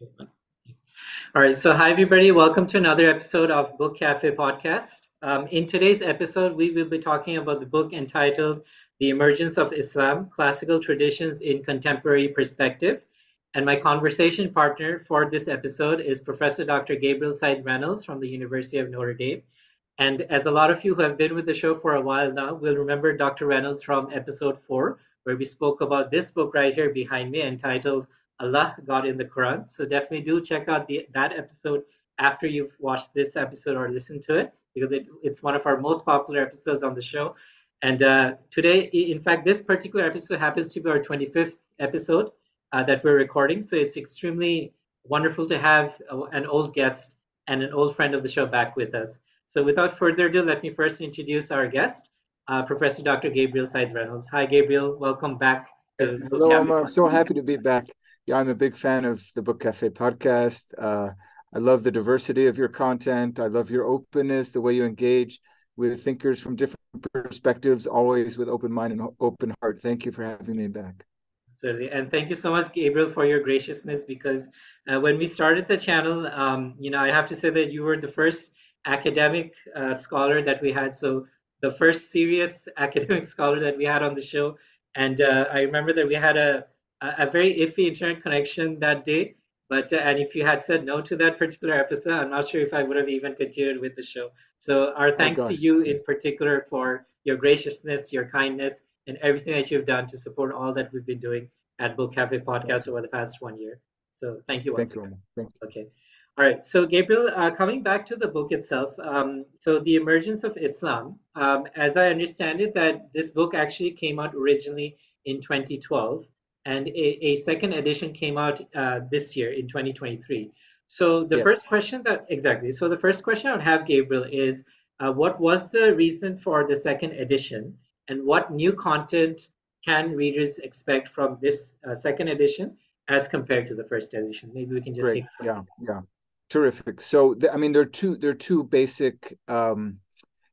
All right, so hi everybody, welcome to another episode of Book Café Podcast. In today's episode, we will be talking about the book entitled The Emergence of Islam, Classical Traditions in Contemporary Perspective. And my conversation partner for this episode is Professor Dr. Gabriel Said Reynolds from the University of Notre Dame. And as a lot of you who have been with the show for a while now will remember Dr. Reynolds from episode 4, where we spoke about this book right here behind me entitled Allah: God in the Qur'an. So definitely do check out that episode after you've watched this episode or listened to it, because it's one of our most popular episodes on the show. And today, in fact, this particular episode happens to be our 25th episode that we're recording. So it's extremely wonderful to have an old guest and an old friend of the show back with us. So without further ado, let me first introduce our guest, Professor Dr. Gabriel Said Reynolds. Hi, Gabriel. Welcome back. Hello, Omar. I'm so happy to be back. Yeah, I'm a big fan of the Book Café Podcast. I love the diversity of your content. I love your openness, the way you engage with thinkers from different perspectives, always with open mind and open heart. Thank you for having me back. Certainly. And thank you so much, Gabriel, for your graciousness, because when we started the channel, I have to say that you were the first academic scholar that we had. So the first serious academic scholar that we had on the show. And I remember that we had a very iffy internet connection that day. But and if you had said no to that particular episode, I'm not sure if I would have even continued with the show. So our thanks to you in particular for your graciousness, your kindness, and everything that you've done to support all that we've been doing at Book Café Podcast over the past 1 year. So thank you once again. Thank you. Okay. All right. So Gabriel, coming back to the book itself. So The Emergence of Islam, as I understand it, that this book actually came out originally in 2012. And a second edition came out this year in 2023. So the first question I would have, Gabriel, is what was the reason for the second edition, and what new content can readers expect from this second edition as compared to the first edition? Maybe we can just take it from there. Terrific. So there are two basic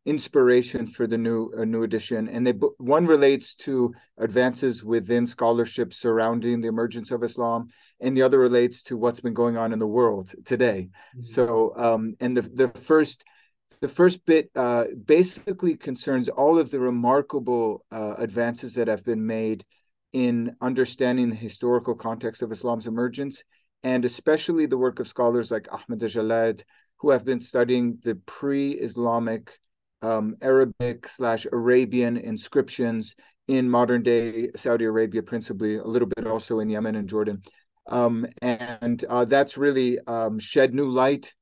inspiration for the new edition, and one relates to advances within scholarship surrounding the emergence of Islam, and the other relates to what's been going on in the world today. Mm-hmm. So, and the first bit basically concerns all of the remarkable advances that have been made in understanding the historical context of Islam's emergence, and especially the work of scholars like Ahmad al-Jallad, who have been studying the pre-Islamic Arabic/Arabian inscriptions in modern day Saudi Arabia, principally, a little bit also in Yemen and Jordan. That's really shed new light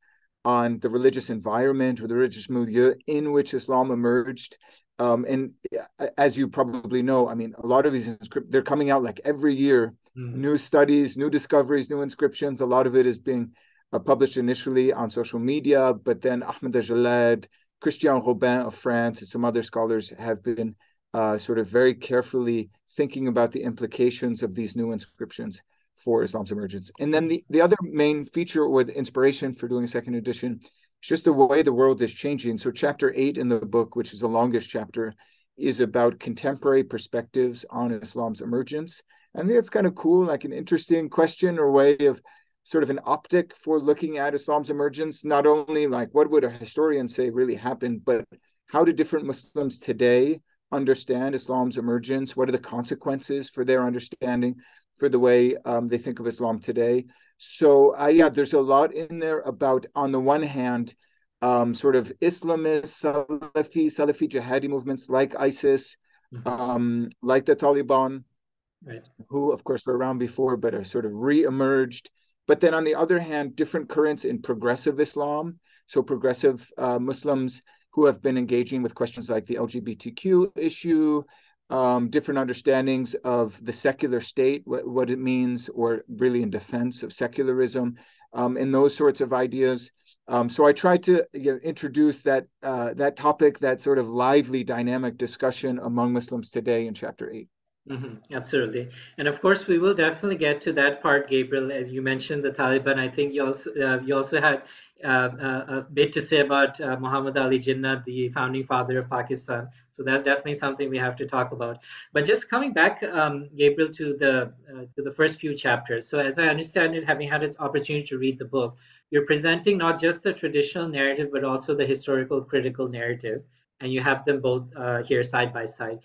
on the religious environment or the religious milieu in which Islam emerged. And as you probably know, a lot of these inscriptions, they're coming out like every year, new studies, new discoveries, new inscriptions. A lot of it is being published initially on social media, but then Ahmad al-Jallad, Christian Robin of France, and some other scholars have been sort of very carefully thinking about the implications of these new inscriptions for Islam's emergence. And then the other main feature or the inspiration for doing a second edition is just the way the world is changing. So chapter 8 in the book, which is the longest chapter, is about contemporary perspectives on Islam's emergence. And I think that's kind of cool, like an interesting question or way of sort of an optic for looking at Islam's emergence, not only like what would a historian say really happened, but how do different Muslims today understand Islam's emergence? What are the consequences for their understanding, for the way they think of Islam today? So there's a lot in there about, on the one hand, sort of Islamist, Salafi jihadi movements like ISIS, like the Taliban, who of course were around before, but have sort of re-emerged. But then on the other hand, different currents in progressive Islam, so progressive Muslims who have been engaging with questions like the LGBTQ issue, different understandings of the secular state, what it means, or really in defense of secularism, and those sorts of ideas. So I tried to introduce that topic, that sort of lively, dynamic discussion among Muslims today in chapter 8. Mm-hmm, absolutely. And of course, we will definitely get to that part, Gabriel. As you mentioned, the Taliban, I think you also had a bit to say about Muhammad Ali Jinnah, the founding father of Pakistan. So that's definitely something we have to talk about. But just coming back, Gabriel, to the first few chapters. So as I understand it, having had its opportunity to read the book, you're presenting not just the traditional narrative, but also the historical critical narrative. And you have them both here side by side.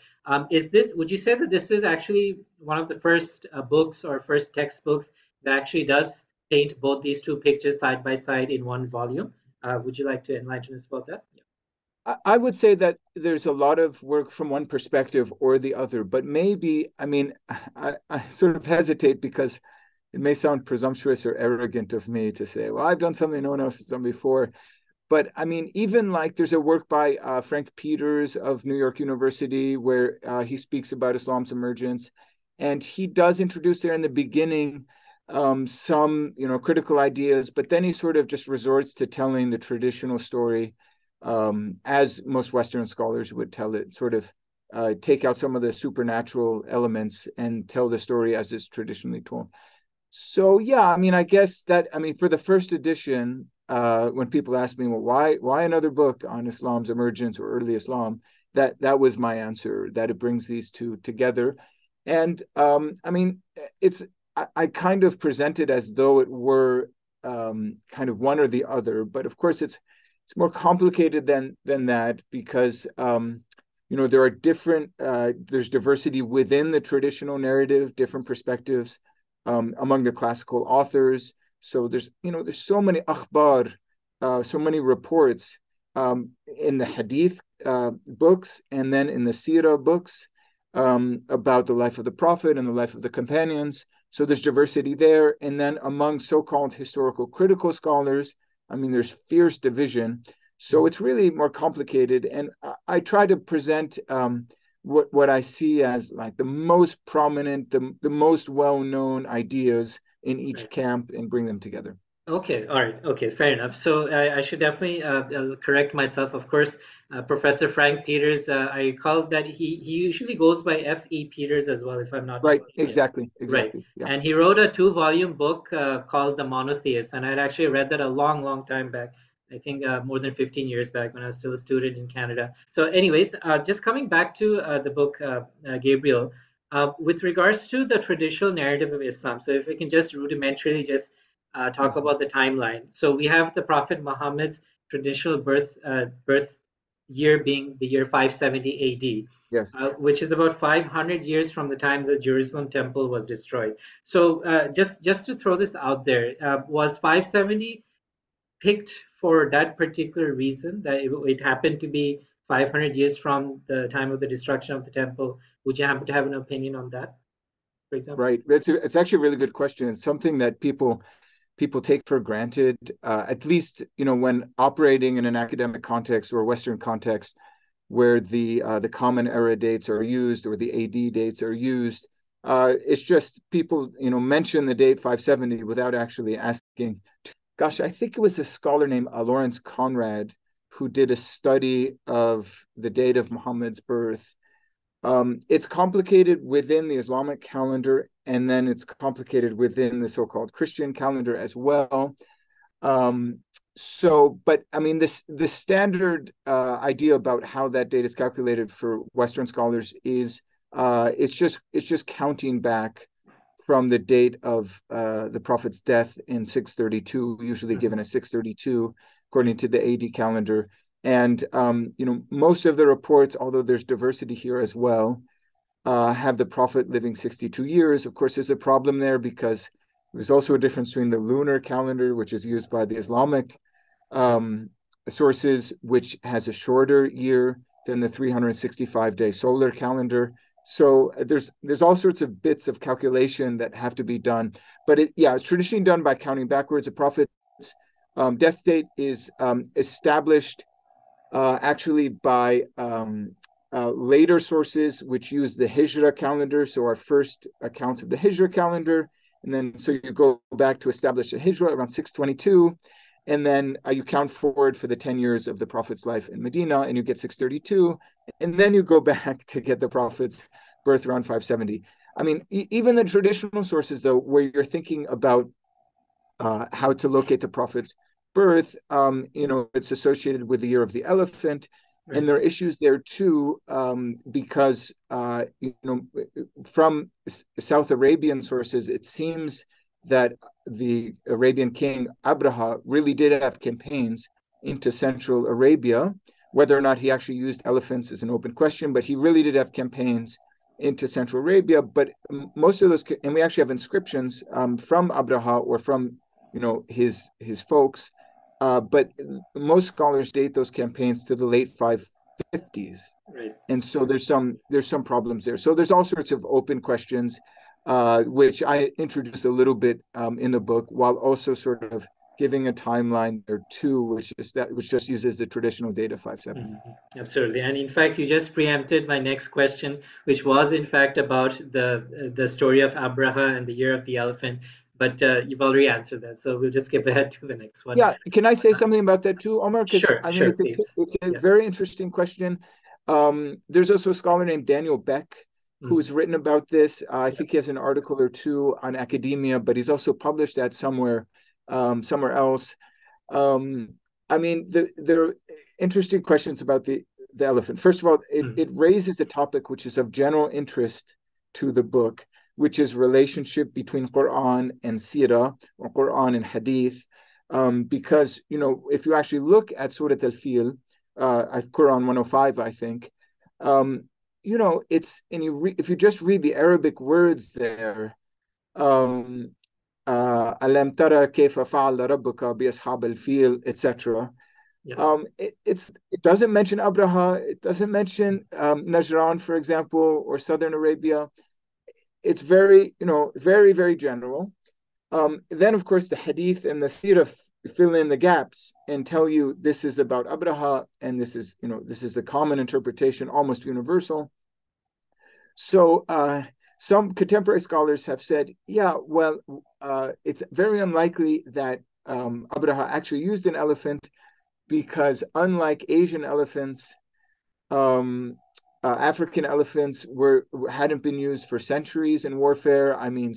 Is this, would you say that this is actually one of the first books or first textbooks that actually does paint both these two pictures side by side in one volume? Would you like to enlighten us about that? Yeah. I would say that there's a lot of work from one perspective or the other, but maybe, I mean, I sort of hesitate because it may sound presumptuous or arrogant of me to say, well, I've done something no one else has done before. But I mean, even like there's a work by Frank Peters of New York University where he speaks about Islam's emergence. And he does introduce there in the beginning some, you know, critical ideas, but then he sort of just resorts to telling the traditional story as most Western scholars would tell it, sort of take out some of the supernatural elements and tell the story as it's traditionally told. So, yeah, I mean, I guess that, I mean, for the first edition, when people ask me, well, why another book on Islam's emergence or early Islam, that was my answer, that it brings these two together. And I mean, it's, I kind of present it as though it were kind of one or the other, but of course it's more complicated than that because you know, there are different there's diversity within the traditional narrative, different perspectives among the classical authors. So there's, you know, there's so many akhbar, so many reports in the hadith books and then in the seerah books about the life of the Prophet and the life of the companions. So there's diversity there. And then among so-called historical critical scholars, I mean, there's fierce division. So it's really more complicated. And I try to present what I see as like the most prominent, the most well-known ideas in each camp and bring them together. Okay, all right, okay, fair enough. So I should definitely correct myself, of course. Professor Frank Peters, I recall that he usually goes by F.E. Peters as well, if I'm not mistaken. Right, exactly. Right. Yeah. And he wrote a 2-volume book called The Monotheists, and I'd actually read that a long, long time back. I think more than 15 years back when I was still a student in Canada. So anyways, just coming back to the book, Gabriel, with regards to the traditional narrative of Islam, so if we can just rudimentarily just talk about the timeline. So we have the Prophet Muhammad's traditional birth year being the year 570 AD, yes, which is about 500 years from the time the Jerusalem temple was destroyed. So just to throw this out there, was 570 picked for that particular reason, that it happened to be 500 years from the time of the destruction of the temple? Would you happen to have an opinion on that, for example? Right. It's actually a really good question. It's something that people take for granted, at least, you know, when operating in an academic context or Western context where the common era dates are used or the AD dates are used. It's just people, you know, mention the date 570 without actually asking. Gosh, I think it was a scholar named Lawrence Conrad who did a study of the date of Muhammad's birth. It's complicated within the Islamic calendar, and then it's complicated within the so-called Christian calendar as well. So, but I mean, the standard idea about how that date is calculated for Western scholars is it's just counting back from the date of the Prophet's death in 632, usually given as 632, according to the AD calendar. And, you know, most of the reports, although there's diversity here as well, have the Prophet living 62 years. Of course, there's a problem there because there's also a difference between the lunar calendar, which is used by the Islamic sources, which has a shorter year than the 365-day solar calendar. So there's all sorts of bits of calculation that have to be done. But it's traditionally done by counting backwards. The Prophet's death date is established actually by later sources which use the Hijra calendar, so our first accounts of the Hijra calendar, and then so you go back to establish a Hijra around 622, and then you count forward for the 10 years of the Prophet's life in Medina, and you get 632, and then you go back to get the Prophet's birth around 570. I mean, even the traditional sources, though, where you're thinking about how to locate the Prophet's birth, it's associated with the year of the elephant. And there are issues there too, because from South Arabian sources, it seems that the Arabian king Abraha really did have campaigns into Central Arabia. Whether or not he actually used elephants is an open question, but he really did have campaigns into Central Arabia. But most of those, and we actually have inscriptions from Abraha or from his folks. But most scholars date those campaigns to the late 550s, right. And so there's some problems there. So there's all sorts of open questions, which I introduce a little bit in the book, while also sort of giving a timeline or two, which just uses the traditional date of 570. Mm-hmm. Absolutely, and in fact, you just preempted my next question, which was in fact about the story of Abraha and the year of the elephant. But you've already answered that, so we'll just skip ahead to the next one. Yeah, can I say something about that too, Omar? Sure, It's a very interesting question. There's also a scholar named Daniel Beck who's written about this. I think he has an article or two on Academia, but he's also published that somewhere else. There are interesting questions about the elephant. First of all, it raises a topic which is of general interest to the book, which is relationship between Quran and Sirah, or Quran and Hadith, because if you actually look at Surat al-Fil, at Quran 105, I think, if you just read the Arabic words there, alam tara kayfa fa'ala rabbuka bi ashab al-fil, etc. Yeah. It doesn't mention Abraha, it doesn't mention Najran, for example, or Southern Arabia. It's very, very, very general. Then, of course, the Hadith and the Sirah fill in the gaps and tell you this is about Abraha, and this is the common interpretation, almost universal. So some contemporary scholars have said, it's very unlikely that Abraha actually used an elephant, because unlike Asian elephants, African elephants hadn't been used for centuries in warfare.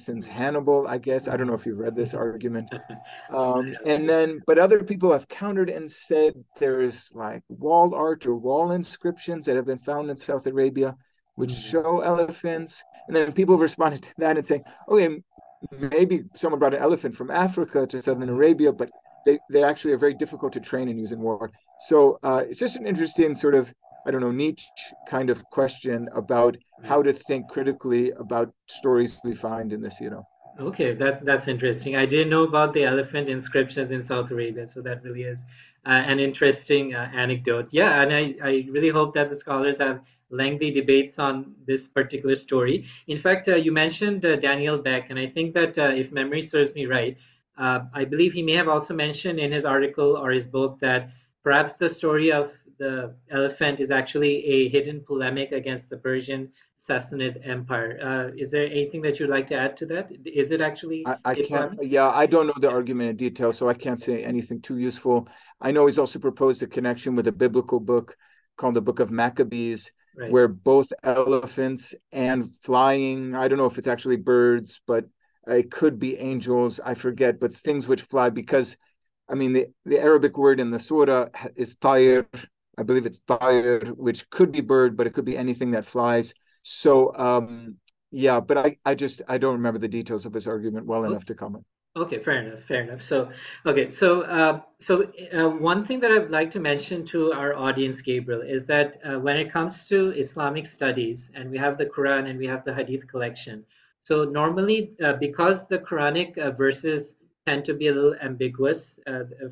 Since Hannibal, I guess. I don't know if you've read this argument. But other people have countered and said there's like wall art or wall inscriptions that have been found in South Arabia which show elephants. And then people responded to that and saying, okay, maybe someone brought an elephant from Africa to Southern Arabia, but they actually are very difficult to train and use in war. So it's just an interesting sort of niche kind of question about how to think critically about stories we find in the Sirah. Okay, that's interesting. I didn't know about the elephant inscriptions in South Arabia, so that really is an interesting anecdote. Yeah, and I really hope that the scholars have lengthy debates on this particular story. In fact, you mentioned Daniel Beck, and I think that if memory serves me right, I believe he may have also mentioned in his article or his book that perhaps the story of the elephant is actually a hidden polemic against the Persian Sassanid Empire. Is there anything that you'd like to add to that? Is it actually? I can't. Yeah, I don't know the argument in detail, so I can't say anything too useful. I know he's also proposed a connection with a biblical book called the Book of Maccabees, right, where both elephants and flying, I don't know if it's actually birds, but it could be angels, I forget, but things which fly, because the Arabic word in the surah is tayr, I believe it's tayr, which could be bird, but it could be anything that flies. So, but I don't remember the details of his argument well enough to comment. Okay, fair enough. So one thing that I'd like to mention to our audience, Gabriel, is that when it comes to Islamic studies, and we have the Quran and we have the Hadith collection, so normally because the Quranic verses tend to be a little ambiguous,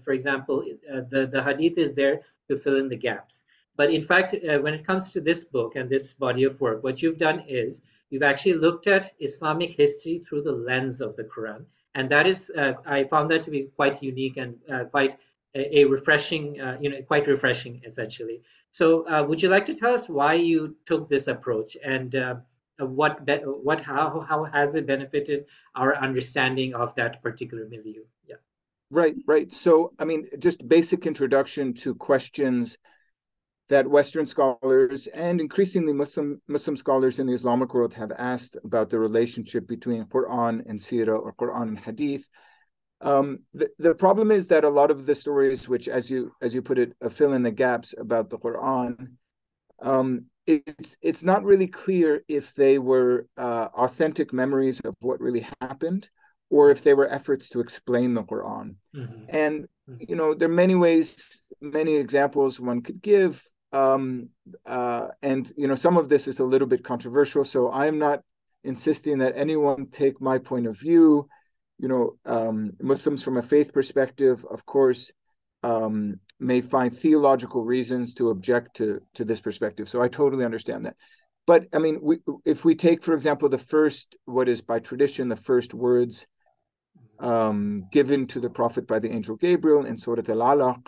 for example, the Hadith is there to fill in the gaps. But in fact, when it comes to this book and this body of work, what you've done is you've actually looked at Islamic history through the lens of the Quran. And that is, I found that to be quite unique and quite a refreshing, quite refreshing, essentially. So would you like to tell us why you took this approach, and how has it benefited our understanding of that particular milieu? Yeah. Right. So, just basic introduction to questions that Western scholars and increasingly Muslim scholars in the Islamic world have asked about the relationship between Quran and Sirah, or Quran and Hadith. The problem is that a lot of the stories, which, as you put it, fill in the gaps about the Quran, it's not really clear if they were authentic memories of what really happened, or if they were efforts to explain the Quran. Mm-hmm. And you know, there are many ways, many examples one could give, and you know, some of this is a little bit controversial. So I'm not insisting that anyone take my point of view. You know, Muslims from a faith perspective, of course, may find theological reasons to object to this perspective. So I totally understand that. But I mean, if we take, for example, the first, what is by tradition, the first words given to the Prophet by the angel Gabriel in Surat al-Alaq,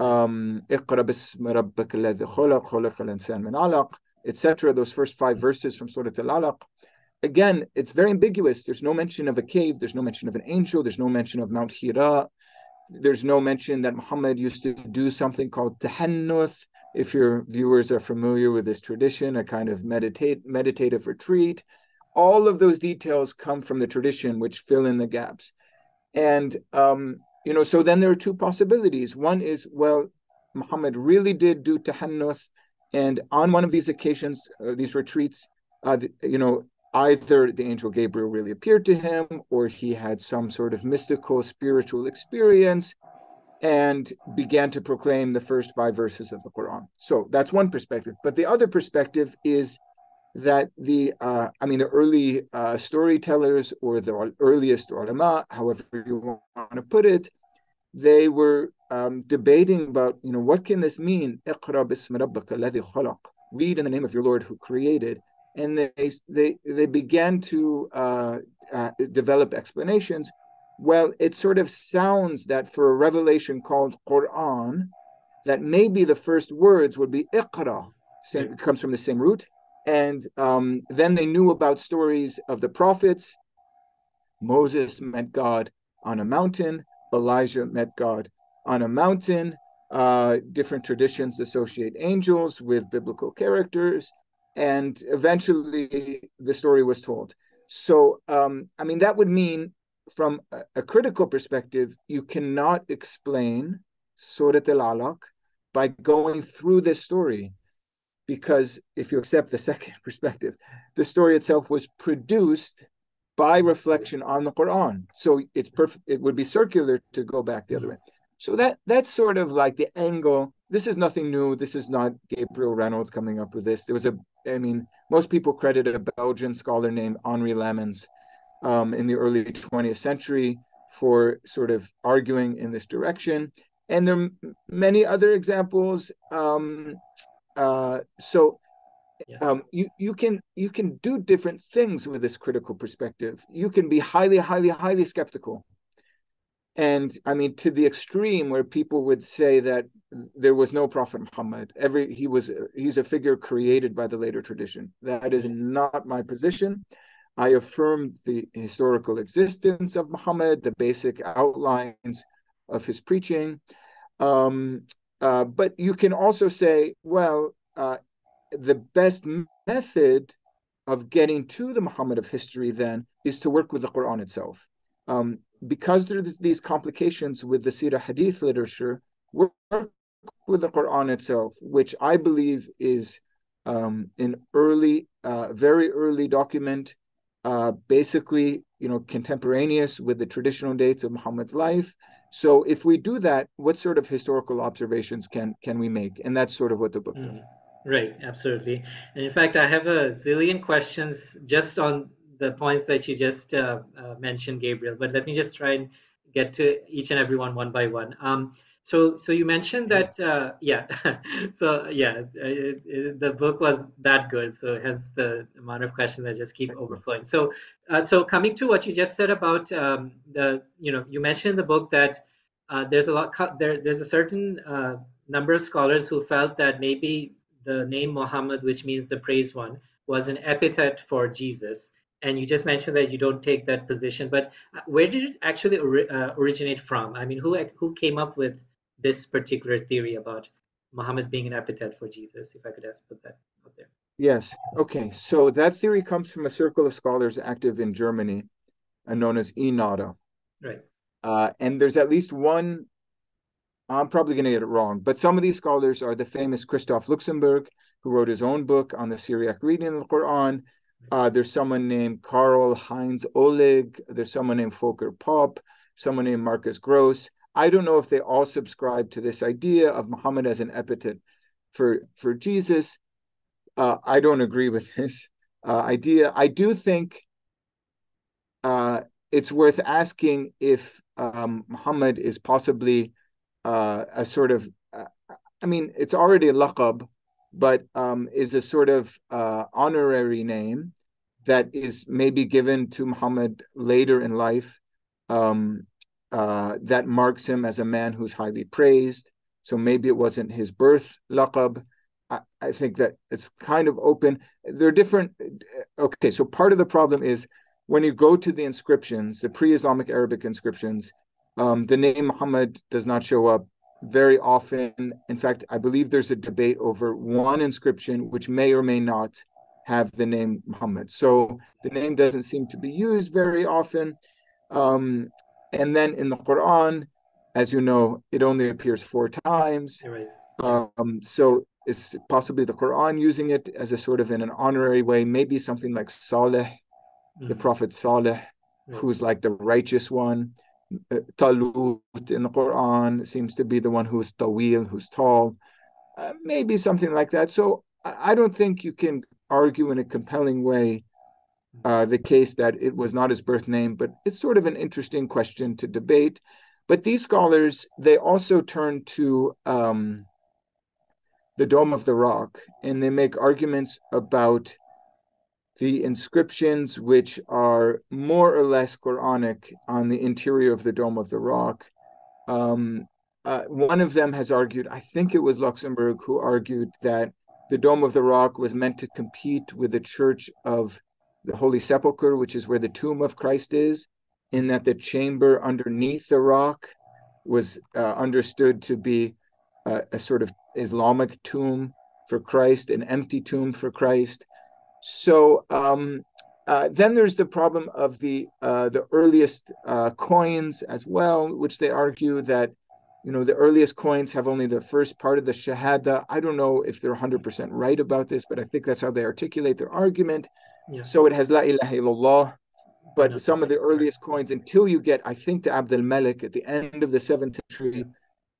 Iqra bismi rabbika alladhi khalaq, khalaqal insana min alaq, etc. Those first five verses from Surat al-Alaq. Again, it's very ambiguous. There's no mention of a cave. There's no mention of an angel. There's no mention of Mount Hira. There's no mention that Muhammad used to do something called tahannuth. If your viewers are familiar with this tradition, a kind of meditative retreat. All of those details come from the tradition, which fill in the gaps. And, you know, so then there are two possibilities. One is, well, Muhammad really did do tahannuth. And on one of these occasions, these retreats, you know, either the angel Gabriel really appeared to him, or he had some sort of mystical spiritual experience and began to proclaim the first five verses of the Quran. So that's one perspective. But the other perspective is that the early storytellers, or the earliest ulama, however you want to put it, they were debating about, you know, what can this mean? Iqra bismi rabbika alladhi khalaq. Read in the name of your Lord who created. And they began to develop explanations. Well, it sort of sounds that for a revelation called Quran, that maybe the first words would be Iqra, it comes from the same root. And then they knew about stories of the prophets. Moses met God on a mountain. Elijah met God on a mountain. Different traditions associate angels with biblical characters. And eventually the story was told. So, I mean, that would mean from a critical perspective, you cannot explain Surat al-Alaq by going through this story, because if you accept the second perspective, the story itself was produced by reflection on the Quran. So it's perfect. It would be circular to go back the other way. So that's sort of like the angle. This is nothing new. This is not Gabriel Reynolds coming up with this. There was most people credit a Belgian scholar named Henri Lemmens in the early 20th century for sort of arguing in this direction. And there are many other examples. You can do different things with this critical perspective. You can be highly, highly, highly skeptical. And I mean, to the extreme where people would say that there was no Prophet Muhammad. He's a figure created by the later tradition. That is not my position. I affirm the historical existence of Muhammad, the basic outlines of his preaching. But you can also say, well, the best method of getting to the Muhammad of history then is to work with the Quran itself. Because there's these complications with the Sirah Hadith literature, work with the Quran itself, which I believe is an early, very early document, basically, you know, contemporaneous with the traditional dates of Muhammad's life. So if we do that, what sort of historical observations can we make? And that's sort of what the book does. Right, absolutely. And in fact, I have a zillion questions just on the points that you just mentioned, Gabriel, but let me just try and get to each and every one by one. So you mentioned that, the book was that good, so it has the amount of questions that just keep overflowing. So coming to what you just said about you mentioned in the book that there's a certain number of scholars who felt that maybe the name Muhammad, which means the praised one, was an epithet for Jesus. And you just mentioned that you don't take that position, but where did it actually originate from? I mean, who came up with this particular theory about Muhammad being an epithet for Jesus, if I could ask, put that out there? Yes, okay. So that theory comes from a circle of scholars active in Germany, known as E-Nada. Right. And there's at least one, I'm probably going to get it wrong, but some of these scholars are the famous Christoph Luxemburg, who wrote his own book on the Syriac reading of the Quran. There's someone named Karl Heinz Oleg. There's someone named Volker Popp, someone named Marcus Gross. I don't know if they all subscribe to this idea of Muhammad as an epithet for Jesus. I don't agree with this idea. I do think it's worth asking if Muhammad is possibly a sort of, I mean, it's already a laqab, but is a sort of honorary name that is maybe given to Muhammad later in life that marks him as a man who's highly praised. So maybe it wasn't his birth laqab. I think that it's kind of open. They're different. Okay, so part of the problem is when you go to the inscriptions, the pre-Islamic Arabic inscriptions, the name Muhammad does not show up very often. In fact, I believe there's a debate over one inscription which may or may not have the name Muhammad. So the name doesn't seem to be used very often. And then in the Quran, as you know, it only appears 4 times. So it's possibly the Quran using it as a sort of in an honorary way, maybe something like Saleh, the Prophet Saleh, who's like the righteous one. Talut in the Quran seems to be the one who's Tawil, who's tall, maybe something like that. So I don't think you can argue in a compelling way the case that it was not his birth name, but it's sort of an interesting question to debate. But these scholars, they also turn to the Dome of the Rock, and they make arguments about the inscriptions which are more or less Quranic on the interior of the Dome of the Rock. One of them has argued, I think it was Luxembourg, who argued that the Dome of the Rock was meant to compete with the Church of the Holy Sepulchre, which is where the tomb of Christ is, in that the chamber underneath the rock was understood to be a sort of Islamic tomb for Christ, an empty tomb for Christ. So then there's the problem of the earliest coins as well, which they argue that, you know, the earliest coins have only the first part of the Shahada. I don't know if they're 100% right about this, but I think that's how they articulate their argument. Yeah. So it has La ilaha illallah, but some of the earliest coins, until you get, I think, to Abd al-Malik at the end of the 7th century,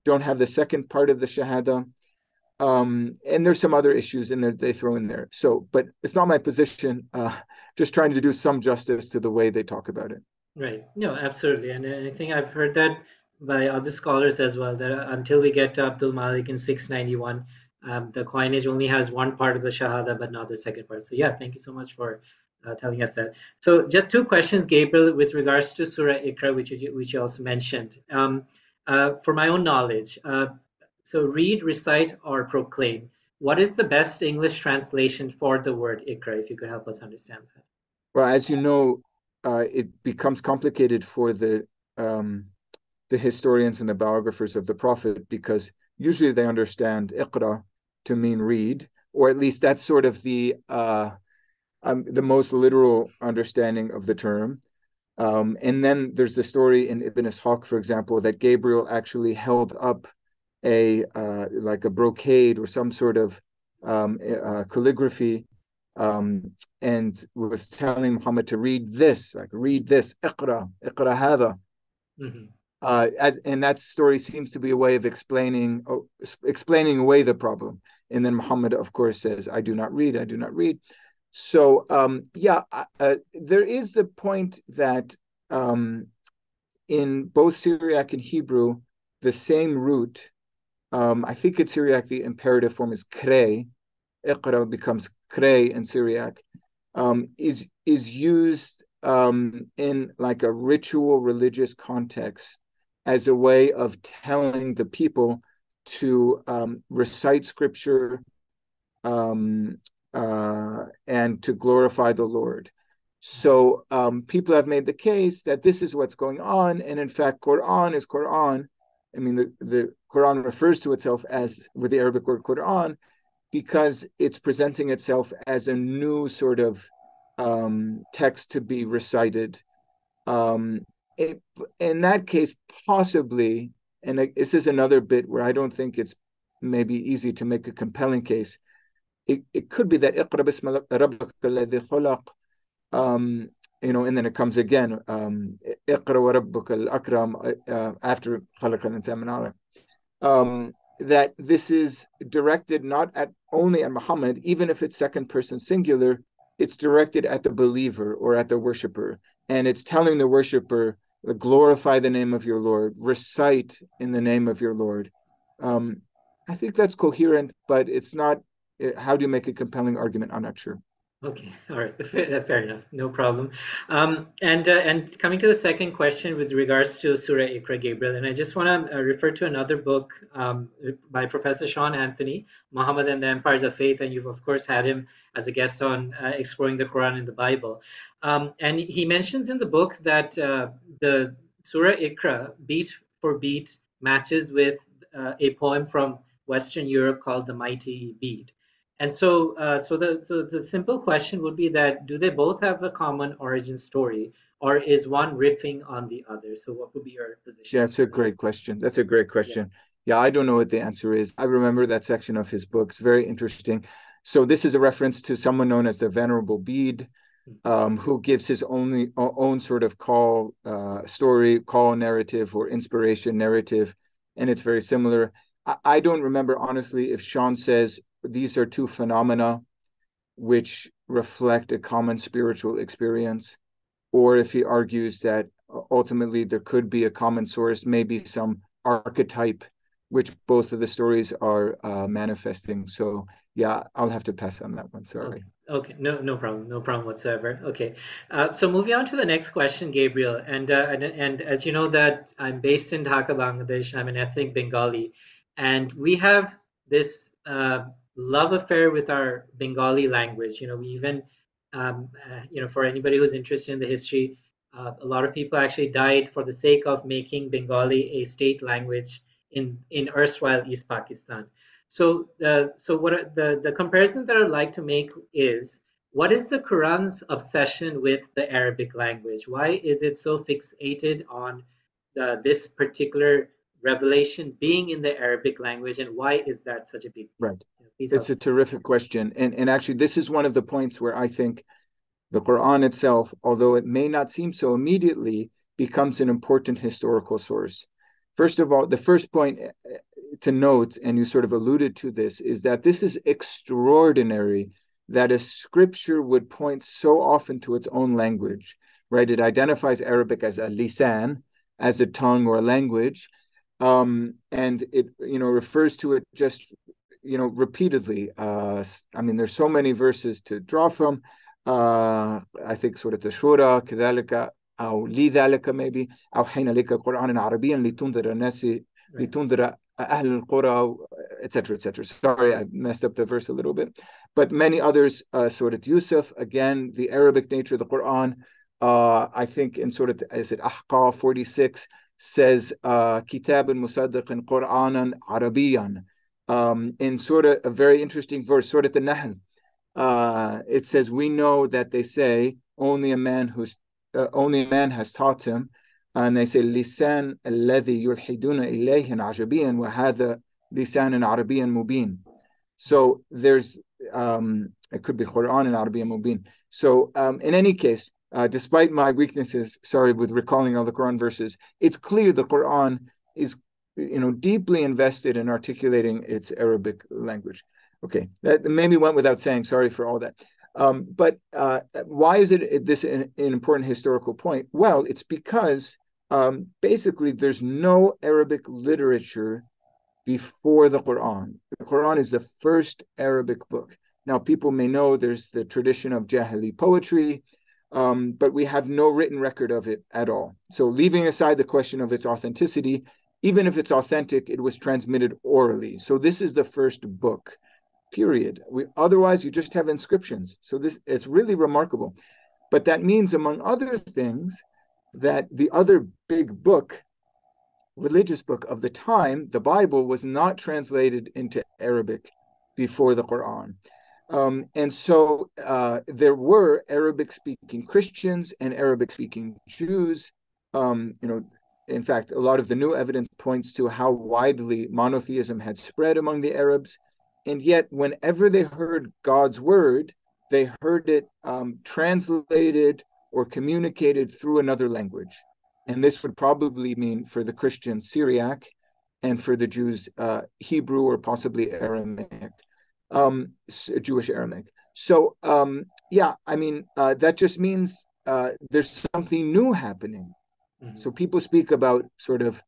don't have the second part of the Shahada. And there's some other issues in there they throw in there. So, but it's not my position, just trying to do some justice to the way they talk about it. Right. No, absolutely. And I think I've heard that by other scholars as well, that until we get to Abdul Malik in 691, the coinage only has one part of the Shahada, but not the second part. So yeah, thank you so much for telling us that. So just 2 questions, Gabriel, with regards to Surah Iqra, which you also mentioned. For my own knowledge, so read, recite, or proclaim. What is the best English translation for the word Iqra, if you could help us understand that? Well, as you know, it becomes complicated for the historians and the biographers of the Prophet, because usually they understand Iqra to mean read, or at least that's sort of the most literal understanding of the term. And then there's the story in Ibn Ishaq, for example, that Gabriel actually held up like a brocade or some sort of calligraphy, and was telling Muhammad to read this, like read this, Iqra, Iqra hadha. And that story seems to be a way of explaining away the problem. And then Muhammad, of course, says, I do not read, I do not read. So there is the point that in both Syriac and Hebrew, the same root, I think in Syriac the imperative form is kre, Iqra becomes kre in Syriac, is used in like a ritual religious context as a way of telling the people to recite scripture and to glorify the Lord. So people have made the case that this is what's going on, and in fact Quran is Quran. I mean, the Quran refers to itself as, with the Arabic word Quran, because it's presenting itself as a new sort of text to be recited. in that case, possibly, and this is another bit where I don't think it's maybe easy to make a compelling case, it could be that Iqra bismi rabbika alladhi khalaq, and then it comes again, Iqra wa rabbuka al-akram, after khalaq al-insan min 'alaq, that this is directed not at only at Muhammad, even if it's second person singular, it's directed at the believer or at the worshiper. And it's telling the worshiper, glorify the name of your Lord, recite in the name of your Lord. I think that's coherent, but it's not, how do you make a compelling argument? I'm not sure. Okay, all right, fair enough, no problem. And coming to the second question with regards to Surah Iqra, Gabriel, and I just want to refer to another book by Professor Sean Anthony, Muhammad and the Empires of Faith, and you've of course had him as a guest on Exploring the Quran and the Bible. And he mentions in the book that the Surah Iqra, beat for beat, matches with a poem from Western Europe called The Mighty Bead. And so, so the simple question would be that, do they both have a common origin story, or is one riffing on the other? So what would be your position? Yeah, that's a great question. That's a great question. Yeah, I don't know what the answer is. I remember that section of his book. It's very interesting. So this is a reference to someone known as the Venerable Bede, who gives his own sort of story, narrative or inspiration narrative. And it's very similar. I don't remember, honestly, if Sean says, these are two phenomena which reflect a common spiritual experience, or if he argues that ultimately there could be a common source, maybe some archetype, which both of the stories are manifesting. So yeah, I'll have to pass on that one, sorry. Okay, no problem whatsoever. Okay, so moving on to the next question, Gabriel, and as you know that I'm based in Dhaka, Bangladesh, I'm an ethnic Bengali, and we have this love affair with our Bengali language. We even, for anybody who's interested in the history, a lot of people actually died for the sake of making Bengali a state language in erstwhile East Pakistan. So, so the comparison that I'd like to make is, what is the Quran's obsession with the Arabic language? Why is it so fixated on this particular revelation being in the Arabic language, and why is that such a big problem? Right. It's a terrific question. And actually, this is one of the points where I think the Quran itself, although it may not seem so immediately, becomes an important historical source. First of all, the first point to note, and you sort of alluded to this, is that this is extraordinary that a scripture would point so often to its own language, right? It identifies Arabic as a lisan, as a tongue or a language, and it refers to it just repeatedly. I mean, there's so many verses to draw from. I think Surah Ash-Shura, كذلك أو لذلك maybe أو حين لك قرآن عربيا لتنذر الناس لتنذر أهل القرى, etc., etc. Sorry, I messed up the verse a little bit, but many others. Surah Yusuf, again, the Arabic nature of the Quran. I think in Surah, is it Ahqaf 46? Says Kitabun Musaddiqan Qur'anan Arabiyan. In Surah, a very interesting verse, Surah Al-Nahl, it says, we know that they say only a man has taught him, and they say lisan alladhi yulhiduna ilayhi ajabiyan wa hadha lisan Arabiyan mubin. So there's it could be Qur'an and Arabiyan mubin. So in any case, despite my weaknesses, sorry, with recalling all the Quran verses, it's clear the Quran is, deeply invested in articulating its Arabic language. Okay, that maybe went without saying, sorry for all that. But why is it this an important historical point? Well, it's because basically there's no Arabic literature before the Quran. The Quran is the first Arabic book. Now, people may know there's the tradition of Jahili poetry, but we have no written record of it at all. So leaving aside the question of its authenticity, even if it's authentic, it was transmitted orally. So this is the first book, period. Otherwise, you just have inscriptions. So this is really remarkable. But that means, among other things, that the other big book, religious book of the time, the Bible, was not translated into Arabic before the Quran. And so there were Arabic-speaking Christians and Arabic-speaking Jews In fact, a lot of the new evidence points to how widely monotheism had spread among the Arabs. And yet, whenever they heard God's word, they heard it translated or communicated through another language. And this would probably mean for the Christians Syriac, and for the Jews Hebrew or possibly Aramaic, Jewish Aramaic. So that just means there's something new happening. Mm-hmm. So people speak about sort of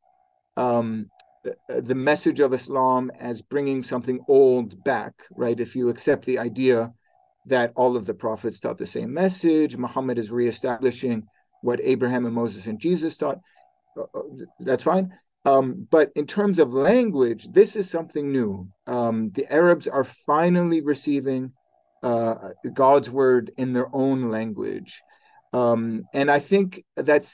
the message of Islam as bringing something old back, right? If you accept the idea that all of the prophets taught the same message, Muhammad is reestablishing what Abraham and Moses and Jesus taught, that's fine. But in terms of language, this is something new. The Arabs are finally receiving God's word in their own language. And I think that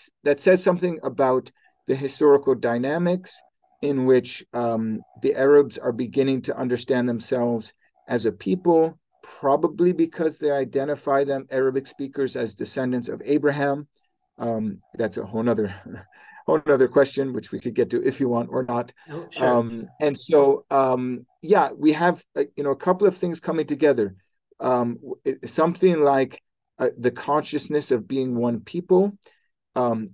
says something about the historical dynamics in which the Arabs are beginning to understand themselves as a people, probably because they identify them, Arabic speakers, as descendants of Abraham. That's a whole nother another question, which we could get to if you want or not. Sure. We have a couple of things coming together. Something like the consciousness of being one people.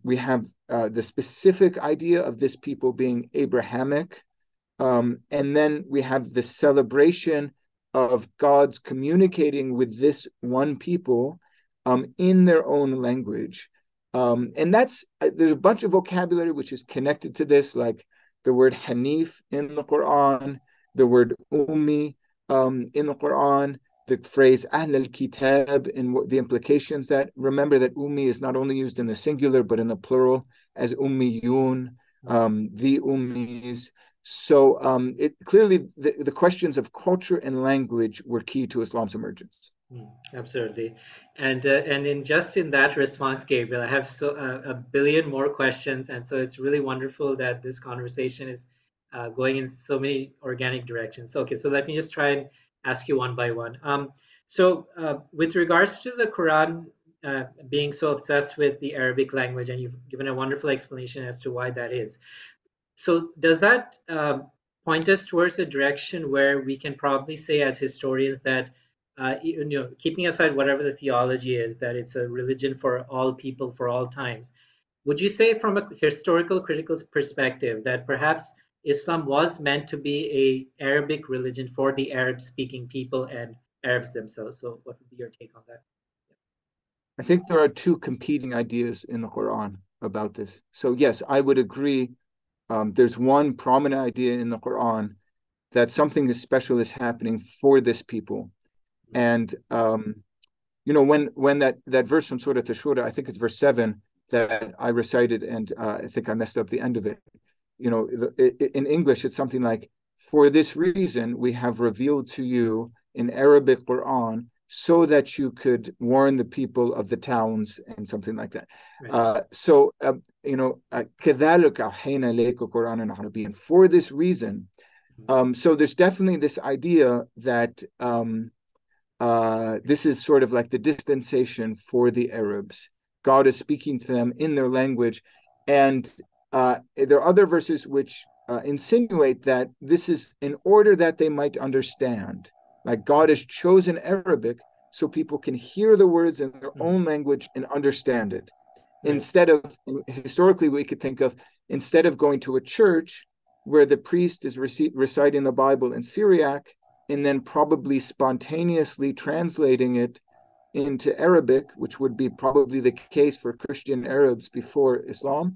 We have the specific idea of this people being Abrahamic. And then we have the celebration of God's communicating with this one people in their own language. And that's, there's a bunch of vocabulary which is connected to this, like the word Hanif in the Quran, the word Ummi in the Quran, the phrase Ahl al-Kitab, and the implications that, remember that Ummi is not only used in the singular, but in the plural as Ummiyun, the Ummis. So the questions of culture and language were key to Islam's emergence. Absolutely. And in that response, Gabriel, I have a billion more questions. And so it's really wonderful that this conversation is going in so many organic directions. Okay, so let me just try and ask you one by one. With regards to the Quran being so obsessed with the Arabic language, and you've given a wonderful explanation as to why that is. So does that point us towards a direction where we can probably say as historians that keeping aside whatever the theology is, that it's a religion for all people for all times, would you say from a historical critical perspective that perhaps Islam was meant to be an Arabic religion for the Arab-speaking people and Arabs themselves? So what would be your take on that? I think there are two competing ideas in the Quran about this. So yes, I would agree. There's one prominent idea in the Quran that something special is happening for this people. And, when that verse from Surah Tashura, I think it's verse 7 that I recited, and I think I messed up the end of it. In English, it's something like, for this reason, we have revealed to you in Arabic Quran so that you could warn the people of the towns and something like that. Right. كَذَلُكَ أَوْحَيْنَا إِلَيْكَ قُرْآنًا عَرَبِيًّا, for this reason. So there's definitely this idea that this is sort of like the dispensation for the Arabs. God is speaking to them in their language. And there are other verses which insinuate that this is in order that they might understand. Like God has chosen Arabic so people can hear the words in their own language and understand it. Instead of, historically we could think of, instead of going to a church where the priest is reciting the Bible in Syriac, and then probably spontaneously translating it into Arabic, which would be probably the case for Christian Arabs before Islam.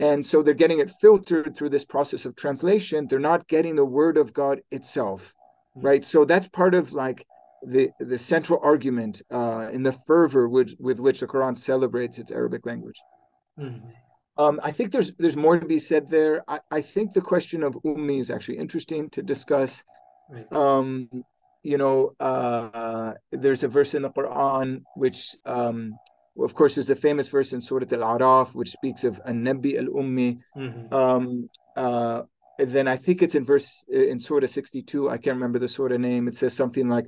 And so they're getting it filtered through this process of translation. They're not getting the word of God itself, right? So that's part of like the central argument in the fervor with which the Quran celebrates its Arabic language. Mm-hmm. I think there's more to be said there. I think the question of Ummi is actually interesting to discuss. Right. There's a verse in the Quran, which, of course, is a famous verse in Surat Al-Araf, which speaks of an-Nabi al-Ummi. Mm-hmm. Then I think it's in Surah 62. I can't remember the Surah name. It says something like,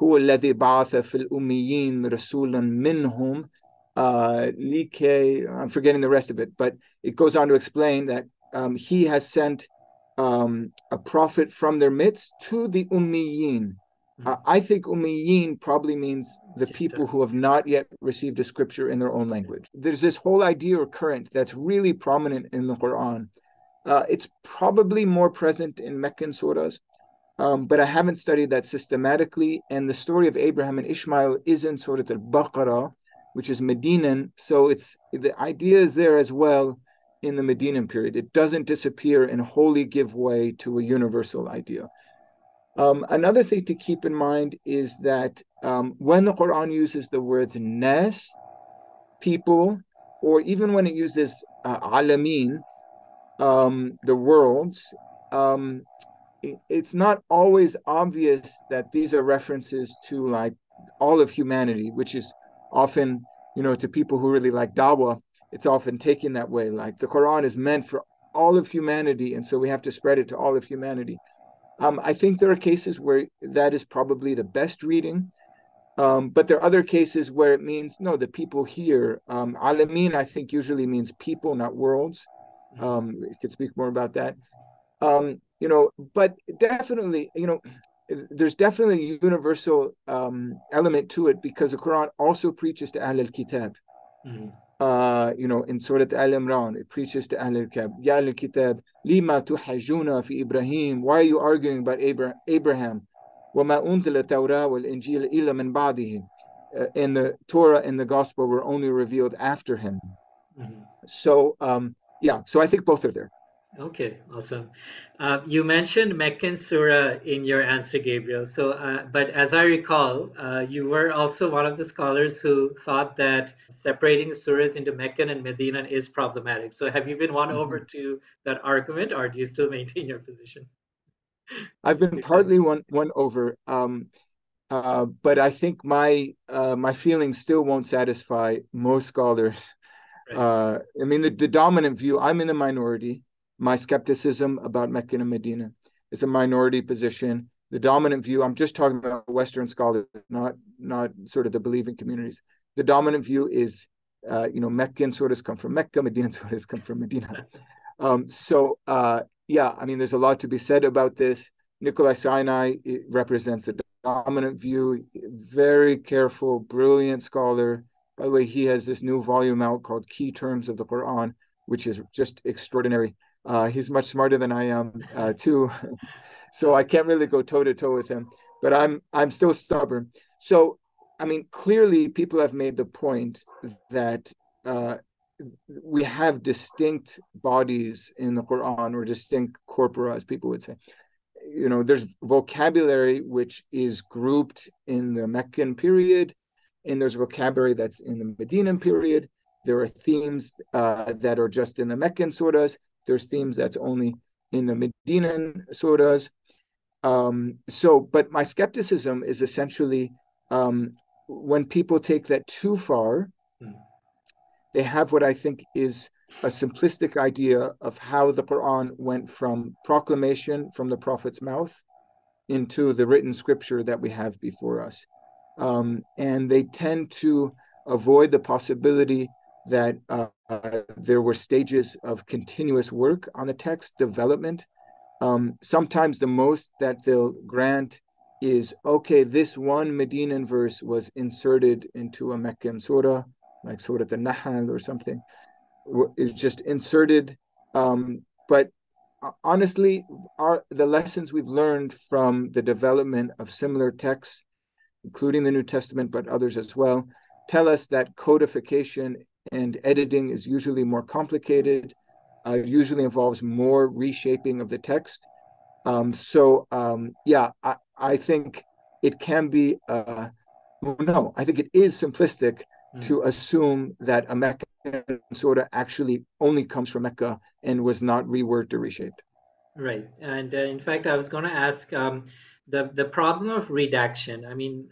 "Huwa alladhi ba'atha fil ummiyyin rasulan minhum Like, I'm forgetting the rest of it, but it goes on to explain that he has sent a prophet from their midst to the Ummiyin. I think Ummiyin probably means the people who have not yet received a scripture in their own language. There's this whole idea or current that's really prominent in the Quran. It's probably more present in Meccan surahs, but I haven't studied that systematically. And the story of Abraham and Ishmael is in Surah Al-Baqarah, which is Medinan. So it's the idea is there as well in the Medinan period. It doesn't disappear and wholly give way to a universal idea. Another thing to keep in mind is that when the Quran uses the words nas, people, or even when it uses alamin, the worlds, it's not always obvious that these are references to like all of humanity, which is often, you know, to people who really like dawah, it's often taken that way. Like the Quran is meant for all of humanity, and so we have to spread it to all of humanity. I think there are cases where that is probably the best reading, but there are other cases where it means, no, the people here. Alamin, I think, usually means people, not worlds. We could speak more about that. You know, but definitely, you know, there's definitely a universal element to it because the Quran also preaches to Ahl al-Kitab. You know, in Surah Al-Imran, it preaches to Ahl al-Kitab. Ya Ahl al-Kitab, lima tuhajjuna fi Ibrahim. Why are you arguing about Abraham? وَمَا أُنْزِلَ التَّوْرَاةُ وَالْإِنْجِيلَ إِلَّا مِنْ بَعْدِهِ. And the Torah and the Gospel were only revealed after him. So, yeah, so I think both are there. Okay, awesome. You mentioned Meccan Surah in your answer, Gabriel. So, but as I recall, you were also one of the scholars who thought that separating surahs into Meccan and Medinan is problematic. So have you been won over to that argument, or do you still maintain your position? I've been partly won over, but I think my feelings still won't satisfy most scholars. Right. I mean, the dominant view, I'm in the minority. My skepticism about Mecca and Medina is a minority position. The dominant view, I'm just talking about Western scholars, not sort of the believing communities. The dominant view is, you know, Meccan surahs come from Mecca, Medinan surahs come from Medina. Yeah, I mean, there's a lot to be said about this. Nikolai Sinai represents the dominant view, very careful, brilliant scholar. By the way, he has this new volume out called Key Terms of the Quran, which is just extraordinary. He's much smarter than I am, too. So I can't really go toe-to-toe with him, but I'm still stubborn. So, I mean, clearly people have made the point that we have distinct bodies in the Quran, or distinct corpora, as people would say. You know, there's vocabulary which is grouped in the Meccan period, and there's vocabulary that's in the Medinan period. There are themes that are just in the Meccan surahs. There's themes that's only in the Medinan surahs. But my skepticism is essentially when people take that too far, they have what I think is a simplistic idea of how the Quran went from proclamation from the Prophet's mouth into the written scripture that we have before us. And they tend to avoid the possibility that there were stages of continuous work on the text, development. Sometimes the most that they'll grant is, okay, this one Medinan verse was inserted into a Meccan surah, like Surah Al-Nahl or something. It's just inserted. But honestly, the lessons we've learned from the development of similar texts, including the New Testament, but others as well, tell us that codification and editing is usually more complicated. It usually involves more reshaping of the text. I think it can be, I think it is simplistic to assume that a Meccan surah actually only comes from Mecca and was not reworked or reshaped. Right. And in fact, I was going to ask the problem of redaction. I mean,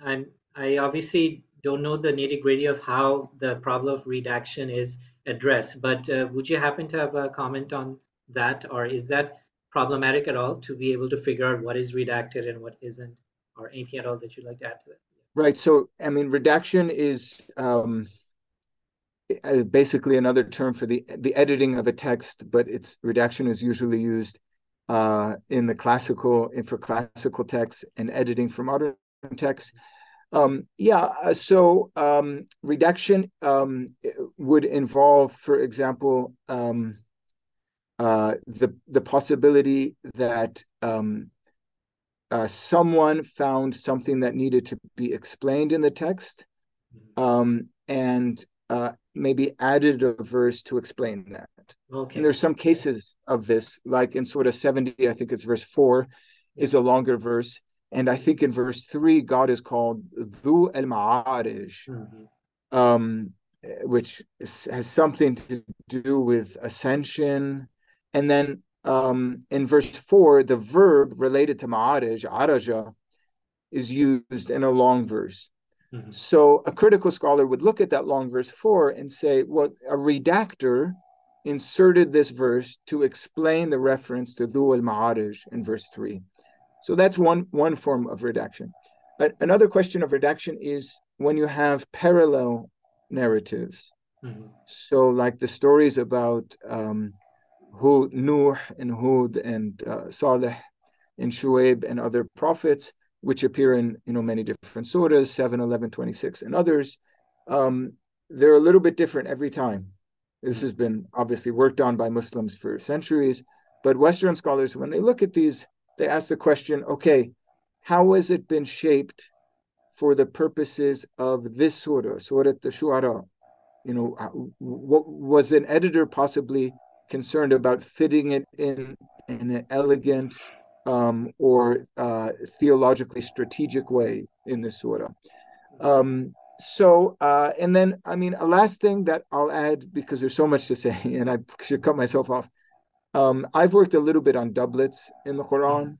I obviously don't know the nitty-gritty of how the problem of redaction is addressed, but would you happen to have a comment on that, or is that problematic at all to be able to figure out what is redacted and what isn't, or anything at all that you'd like to add to it? Right, so I mean, redaction is basically another term for the editing of a text, but its redaction is usually used in the classical, for classical texts, and editing for modern texts. Redaction would involve, for example, the possibility that someone found something that needed to be explained in the text, and maybe added a verse to explain that. Okay. And there's some cases of this, like in Surah 70, I think it's verse 4, is a longer verse. And I think in verse 3, God is called Dhu al-Ma'arij, which has something to do with ascension. And then in verse 4, the verb related to Ma'arij, Araja, is used in a long verse. So a critical scholar would look at that long verse 4 and say, well, a redactor inserted this verse to explain the reference to Dhu al-Ma'arij in verse 3. So that's one form of redaction. But another question of redaction is when you have parallel narratives. So like the stories about Nuh and Hud and Saleh and Shu'aib and other prophets, which appear in many different surahs, 7, 11, 26, and others. They're a little bit different every time. This has been obviously worked on by Muslims for centuries, but Western scholars, when they look at these, they ask the question, okay, how has it been shaped for the purposes of this surah, Surat al-Shu'ara? What was an editor possibly concerned about fitting it in an elegant or theologically strategic way in the surah? And then, a last thing that I'll add, because there's so much to say, and I should cut myself off. I've worked a little bit on doublets in the Quran.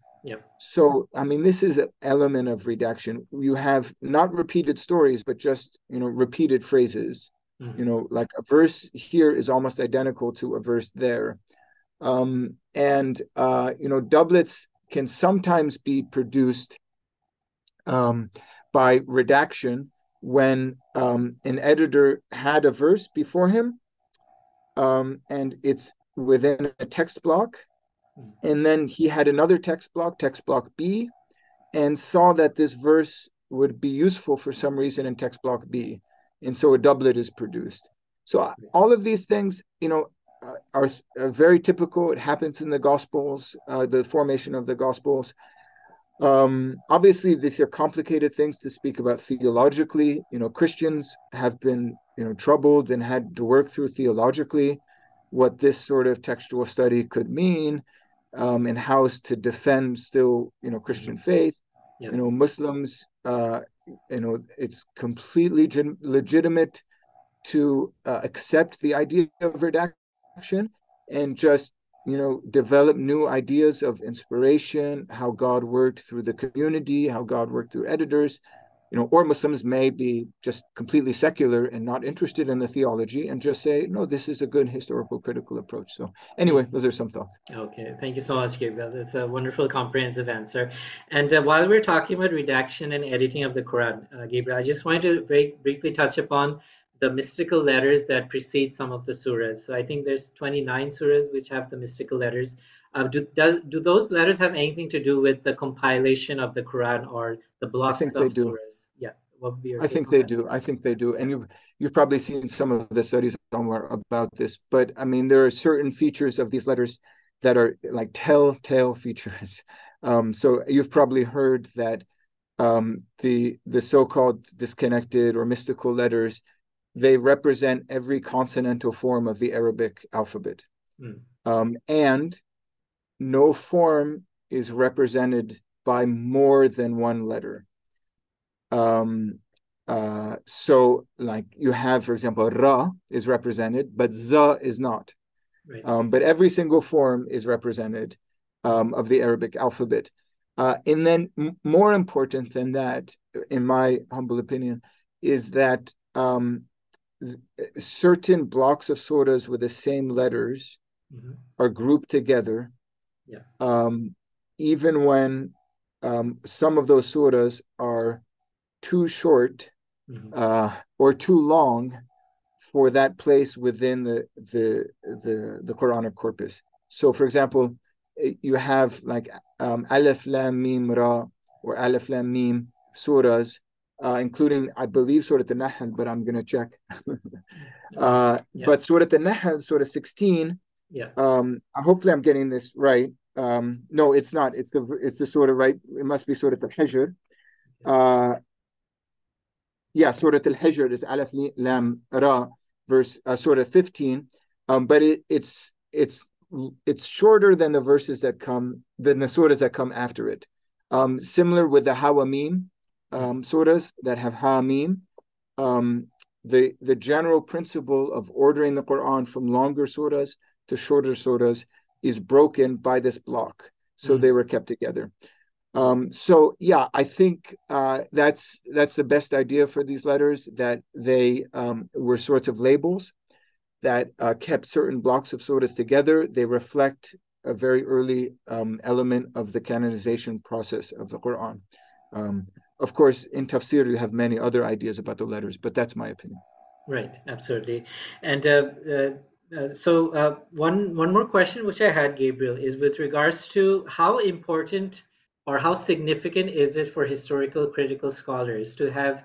So, this is an element of redaction. You have not repeated stories, but just, repeated phrases. Like a verse here is almost identical to a verse there. Doublets can sometimes be produced by redaction when an editor had a verse before him, and it's within a text block, and then he had another text block B, and saw that this verse would be useful for some reason in text block B, and so a doublet is produced. So all of these things, are very typical. It happens in the Gospels, the formation of the Gospels. Obviously, these are complicated things to speak about theologically. Christians have been, troubled and had to work through theologically what this sort of textual study could mean, and how to defend still, Christian faith. Muslims, it's completely legitimate to accept the idea of redaction and just, develop new ideas of inspiration, how God worked through the community, how God worked through editors. Or Muslims may be just completely secular and not interested in the theology and just say, no, this is a good historical critical approach. So anyway, those are some thoughts. Okay, thank you so much, Gabriel. That's a wonderful, comprehensive answer. And while we're talking about redaction and editing of the Quran, Gabriel, I just wanted to very briefly touch upon the mystical letters that precede some of the surahs. So I think there's 29 surahs which have the mystical letters. Do those letters have anything to do with the compilation of the Quran or the blocks of surahs? Yeah, what would be your take on that? I think they do. And you've probably seen some of the studies somewhere about this, but there are certain features of these letters that are like telltale features. So you've probably heard that the so-called disconnected or mystical letters, they represent every consonantal form of the Arabic alphabet. And no form is represented by more than one letter. So like you have, for example, Ra is represented, but Za is not. Right. But every single form is represented of the Arabic alphabet. And then more important than that, in my humble opinion, is that certain blocks of surahs with the same letters are grouped together, even when some of those surahs are too short or too long for that place within the Quranic corpus. So, for example, you have like Alif Lam Mim Ra or Alif Lam Mim surahs, including, I believe, Surah An-Nahl, but I'm going to check. But Surah An-Nahl, Surah 16, hopefully I'm getting this right. No, it's not. It's the Surah, right? It must be Surah Al-Hijr. Surah Al-Hijr is Alif Lam Ra, verse Surah 15, but it's shorter than the verses that come, than the surahs that come after it. Similar with the Hawamim surahs that have Hamim. The general principle of ordering the Quran from longer surahs to shorter surahs is broken by this block, so they were kept together. I think that's the best idea for these letters, that they were sorts of labels that kept certain blocks of surahs together. They reflect a very early element of the canonization process of the Quran. Of course, in tafsir, you have many other ideas about the letters, but that's my opinion. Right, absolutely. And one more question which I had, Gabriel, is with regards to how important or how significant is it for historical critical scholars to have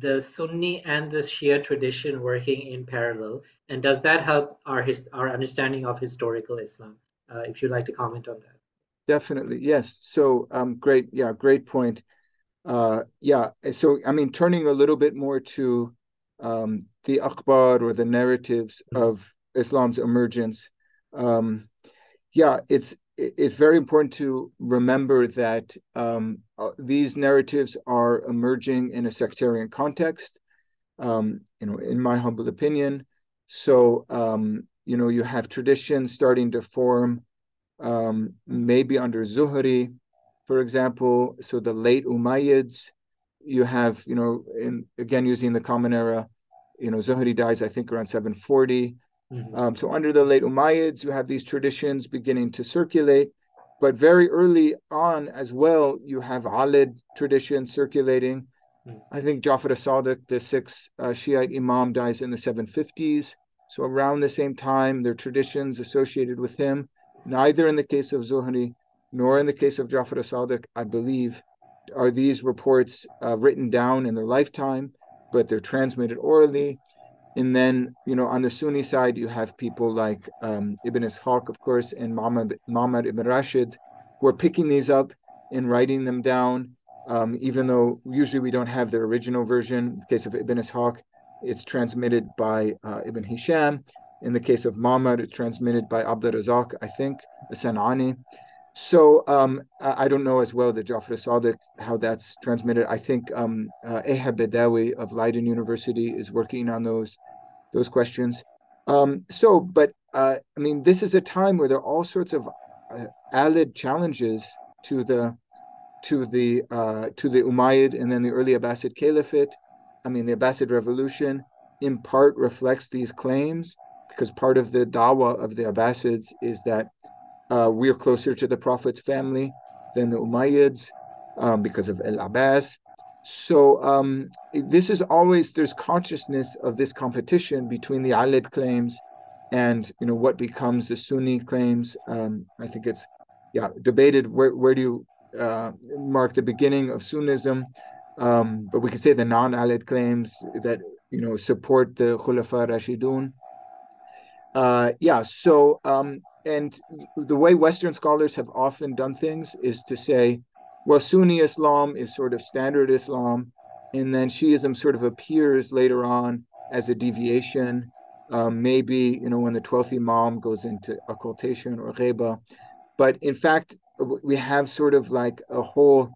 the Sunni and the Shia tradition working in parallel? And does that help our understanding of historical Islam? If you'd like to comment on that. Definitely, yes. So great point. So, I mean, turning a little bit more to the akhbar or the narratives of Islam's emergence, it's very important to remember that these narratives are emerging in a sectarian context, in my humble opinion. So, you have traditions starting to form maybe under Zuhri, for example, so the late Umayyads. You have, using the common era, Zuhri dies, I think, around 740. So under the late Umayyads, you have these traditions beginning to circulate, but very early on as well, you have Alid tradition circulating. I think Jafar al-Sadiq, the sixth Shiite Imam, dies in the 750s. So around the same time, there are traditions associated with him. Neither in the case of Zuhri nor in the case of Jafar al-Sadiq, I believe, are these reports written down in their lifetime, but they're transmitted orally. And then, on the Sunni side, you have people like Ibn Ishaq, of course, and Muhammad ibn Rashid, who are picking these up and writing them down, even though usually we don't have their original version. In the case of Ibn Ishaq, it's transmitted by Ibn Hisham. In the case of Muhammad, it's transmitted by Abd al-Razak, I think, San'ani. So I don't know as well the Jafar al-Sadiq, how that's transmitted. I think Ehab Badawi of Leiden University is working on those questions. This is a time where there are all sorts of allied challenges to the Umayyad and then the early Abbasid Caliphate. I mean, the Abbasid Revolution in part reflects these claims, because part of the dawah of the Abbasids is that we're closer to the Prophet's family than the Umayyads because of Al-Abbas. So there's consciousness of this competition between the Alid claims and, what becomes the Sunni claims. I think it's, debated where do you mark the beginning of Sunnism? But we can say the non-Alid claims that, support the Khulafa Rashidun. And the way Western scholars have often done things is to say, well, Sunni Islam is sort of standard Islam, and then Shiism sort of appears later on as a deviation, maybe, when the 12th Imam goes into occultation or ghaiba. But in fact, we have sort of like a whole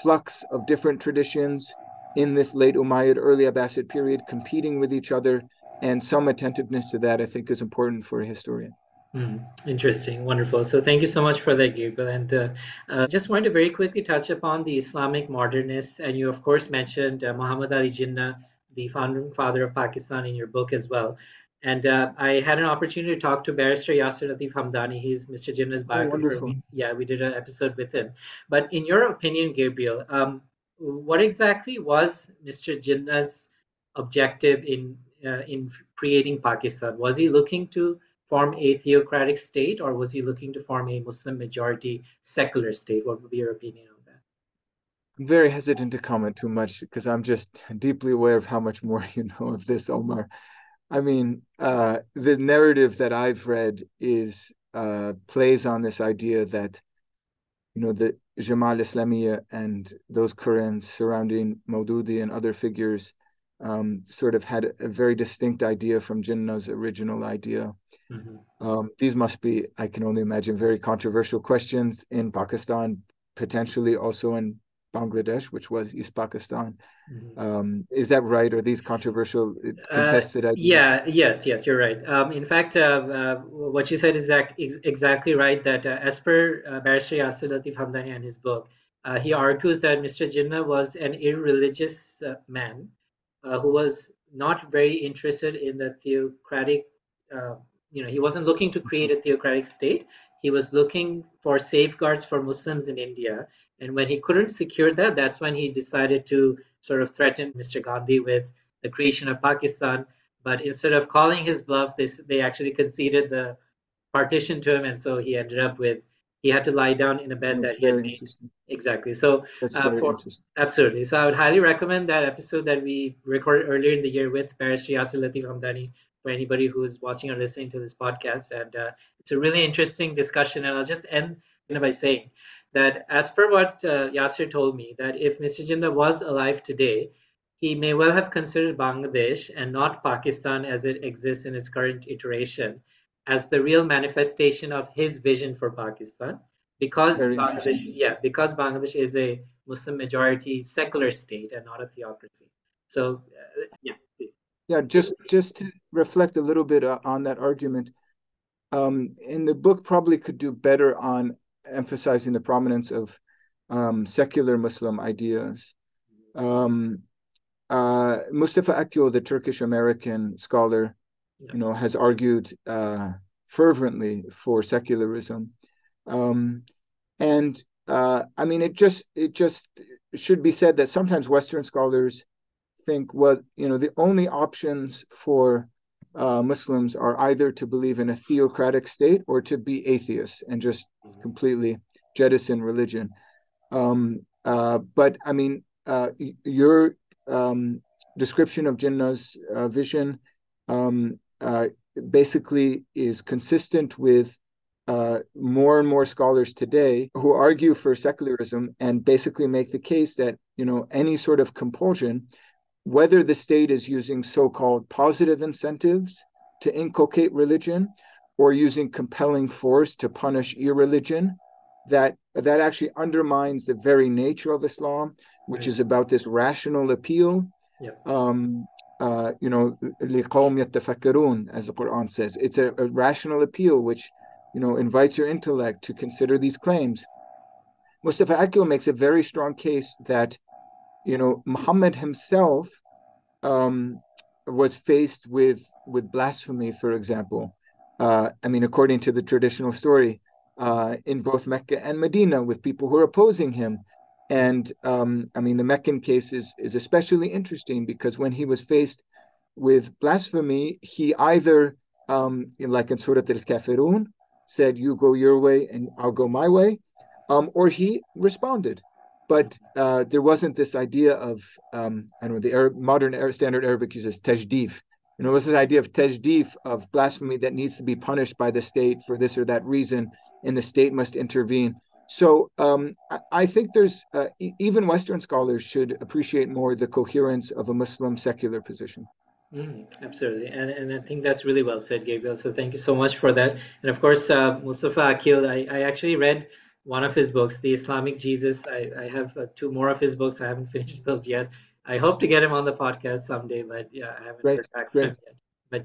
flux of different traditions in this late Umayyad, early Abbasid period competing with each other, and some attentiveness to that, I think, is important for a historian. Interesting, wonderful. So thank you so much for that, Gabriel. And just wanted to very quickly touch upon the Islamic modernists. And you, of course, mentioned Muhammad Ali Jinnah, the founding father of Pakistan, in your book as well. And I had an opportunity to talk to Barrister Yasser Latif Hamdani. He's Mr. Jinnah's biographer. Oh, we did an episode with him. But in your opinion, Gabriel, what exactly was Mr. Jinnah's objective in in creating Pakistan? Was he looking to form a theocratic state, or was he looking to form a Muslim majority secular state? What would be your opinion on that? I'm very hesitant to comment too much because I'm just deeply aware of how much more you know of this, Omar. I mean, the narrative that I've read is plays on this idea that, you know, the Jamaat al-Islamiyya and those Qurans surrounding Maududi and other figures sort of had a very distinct idea from Jinnah's original idea. Mm-hmm. These must be, I can only imagine, very controversial questions in Pakistan, potentially also in Bangladesh, which was East Pakistan. Mm-hmm. Is that right? Are these controversial, contested ideas? Yes, you're right. In fact, what you said is exactly right, that as per Barrister Yasser Latif Hamdani and his book, he argues that Mr. Jinnah was an irreligious man who was not very interested in the theocratic, he wasn't looking to create a theocratic state. He was looking for safeguards for Muslims in India. And when he couldn't secure that, that's when he decided to sort of threaten Mr. Gandhi with the creation of Pakistan. But instead of calling his bluff, they actually conceded the partition to him. And so he ended up with, he had to lie down in a bed that he had made. Exactly. So that's absolutely. So I would highly recommend that episode that we recorded earlier in the year with Barrister Yasser Latif Hamdani for anybody who's watching or listening to this podcast. And it's a really interesting discussion. And I'll just end by saying that as per what Yasser told me, that if Mr. Jinnah was alive today, he may well have considered Bangladesh and not Pakistan as it exists in its current iteration as the real manifestation of his vision for Pakistan, because Bangladesh is a Muslim majority secular state and not a theocracy. So, just to reflect a little bit on that argument, in the book probably could do better on emphasizing the prominence of secular Muslim ideas. Mustafa Akyol, the Turkish-American scholar, has argued fervently for secularism, it just should be said that sometimes Western scholars think, the only options for Muslims are either to believe in a theocratic state or to be atheists and just completely jettison religion. Your description of Jinnah's vision basically is consistent with more and more scholars today who argue for secularism and basically make the case that, any sort of compulsion, whether the state is using so-called positive incentives to inculcate religion or using compelling force to punish irreligion, that actually undermines the very nature of Islam, which is about this rational appeal. لِقَوْمْ يَتَّفَكَّرُونَ, as the Quran says. It's a rational appeal which, invites your intellect to consider these claims. Mustafa Akyol makes a very strong case that Muhammad himself was faced with blasphemy, for example. According to the traditional story, in both Mecca and Medina, with people who are opposing him. And the Meccan case is especially interesting because when he was faced with blasphemy, he either, like in Surat al-Kafirun, said, "You go your way and I'll go my way," or he responded. But there wasn't this idea of, the modern Arabic uses tajdif. It was this idea of tajdif, of blasphemy that needs to be punished by the state for this or that reason, and the state must intervene. So I think there's, even Western scholars should appreciate more the coherence of a Muslim secular position. Absolutely. And I think that's really well said, Gabriel. So thank you so much for that. And of course, Mustafa Akyol, I actually read one of his books, The Islamic Jesus. I have two more of his books. I haven't finished those yet. I hope to get him on the podcast someday, but I haven't heard back from him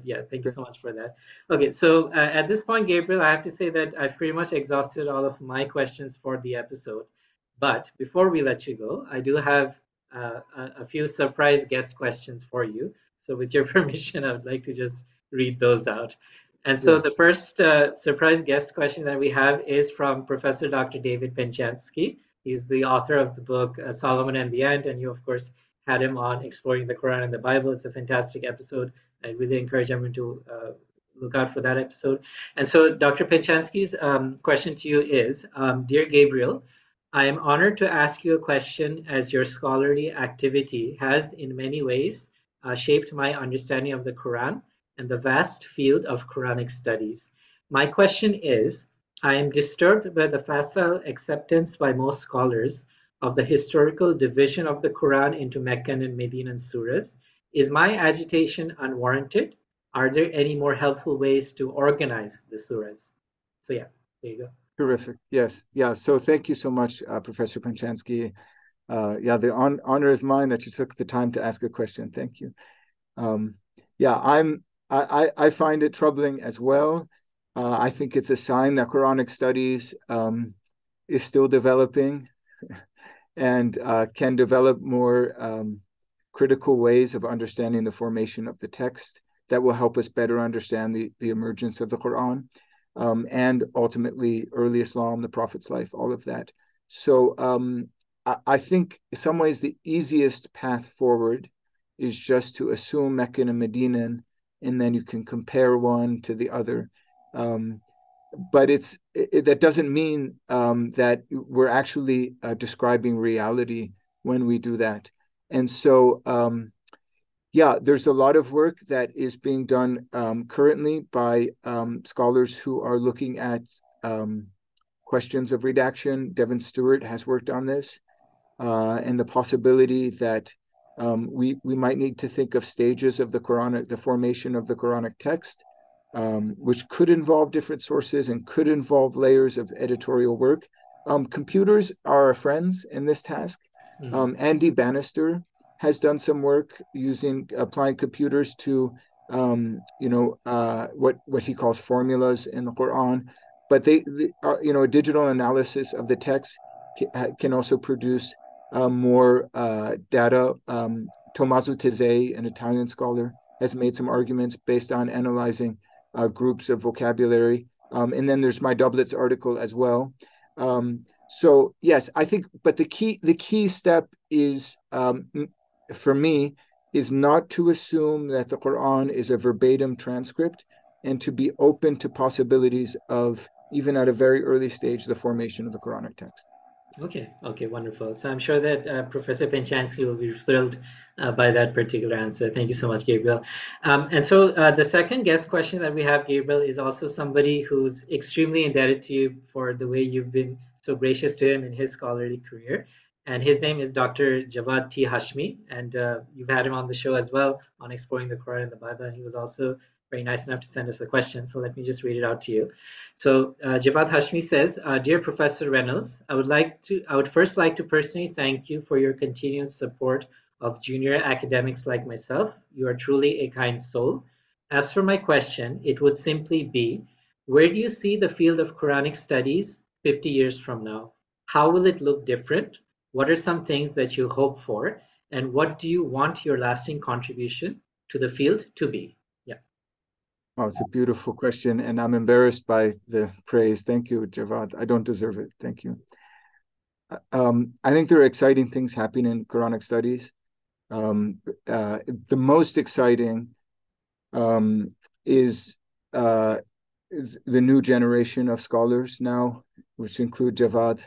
yet. But thank you so much for that. Okay, so at this point, Gabriel, I have to say that I've pretty much exhausted all of my questions for the episode. But before we let you go, I do have a few surprise guest questions for you. So with your permission, I would like to just read those out. And so the first surprise guest question that we have is from Professor Dr. David Penchansky. He's the author of the book, Solomon and the Ant, and you, of course, had him on Exploring the Quran and the Bible. It's a fantastic episode. I really encourage everyone to look out for that episode. And so Dr. Pinchansky's question to you is, dear Gabriel, I am honored to ask you a question as your scholarly activity has in many ways shaped my understanding of the Quran and the vast field of Quranic studies. My question is, I am disturbed by the facile acceptance by most scholars of the historical division of the Quran into Meccan and Medinan surahs. Is my agitation unwarranted? Are there any more helpful ways to organize the surahs? So yeah, there you go. Terrific. Yes. Yeah. So thank you so much, Professor Pinchansky. Yeah, the honor is mine that you took the time to ask a question. Thank you. Yeah, I find it troubling as well. I think it's a sign that Quranic studies is still developing and can develop more critical ways of understanding the formation of the text that will help us better understand the emergence of the Quran and ultimately early Islam, the Prophet's life, all of that. So I think in some ways the easiest path forward is just to assume Meccan and Medinan, and then you can compare one to the other. But that doesn't mean that we're actually describing reality when we do that. And so, yeah, there's a lot of work that is being done currently by scholars who are looking at questions of redaction. Devin Stewart has worked on this and the possibility that we might need to think of stages of the Quranic, the formation of the Quranic text, which could involve different sources and could involve layers of editorial work. Computers are our friends in this task. Mm-hmm. Andy Bannister has done some work using applying computers to, you know, what he calls formulas in the Quran. But a digital analysis of the text can also produce more data. Tommaso Tese, an Italian scholar, has made some arguments based on analyzing groups of vocabulary. And then there's my Doublets article as well. So yes, I think, but the key step is, for me, is not to assume that the Quran is a verbatim transcript and to be open to possibilities of, even at a very early stage, the formation of the Quranic text. Okay, wonderful. So I'm sure that Professor Pinchansky will be thrilled by that particular answer. Thank you so much, Gabriel. And so the second guest question that we have, Gabriel, is also somebody who's extremely indebted to you for the way you've been so gracious to him in his scholarly career. And his name is Dr. Javad T. Hashmi. And you've had him on the show as well on Exploring the Quran and the Bible. And he was also very nice enough to send us a question. So let me just read it out to you. So Javad Hashmi says, dear Professor Reynolds, I would first like to personally thank you for your continued support of junior academics like myself. You are truly a kind soul. As for my question, it would simply be, where do you see the field of Quranic studies 50 years from now? How will it look different? What are some things that you hope for? And what do you want your lasting contribution to the field to be? Oh, it's a beautiful question, and I'm embarrassed by the praise. Thank you, Javad. I don't deserve it. Thank you. I think there are exciting things happening in Quranic studies. The most exciting is the new generation of scholars now, which include Javad,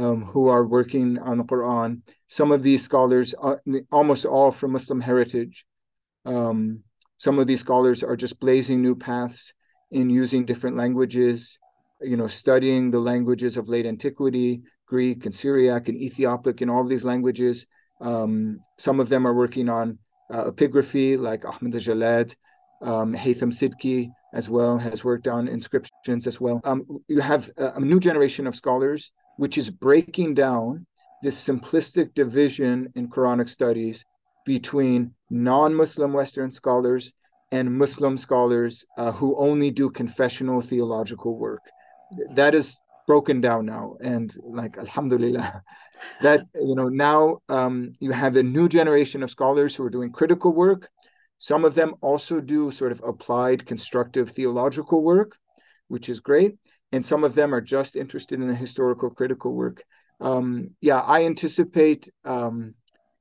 who are working on the Quran. Some of these scholars, almost all from Muslim heritage, some of these scholars are just blazing new paths in using different languages, you know, studying the languages of late antiquity, Greek and Syriac and Ethiopic and all these languages. Some of them are working on epigraphy, like Ahmad al-Jallad, Haytham Sidki as well, has worked on inscriptions as well. You have a new generation of scholars, which is breaking down this simplistic division in Quranic studies between non-Muslim Western scholars and Muslim scholars who only do confessional theological work. That is broken down now, and like, alhamdulillah, that, you know, now you have a new generation of scholars who are doing critical work. Some of them also do sort of applied constructive theological work, which is great. And some of them are just interested in the historical critical work. Yeah, I anticipate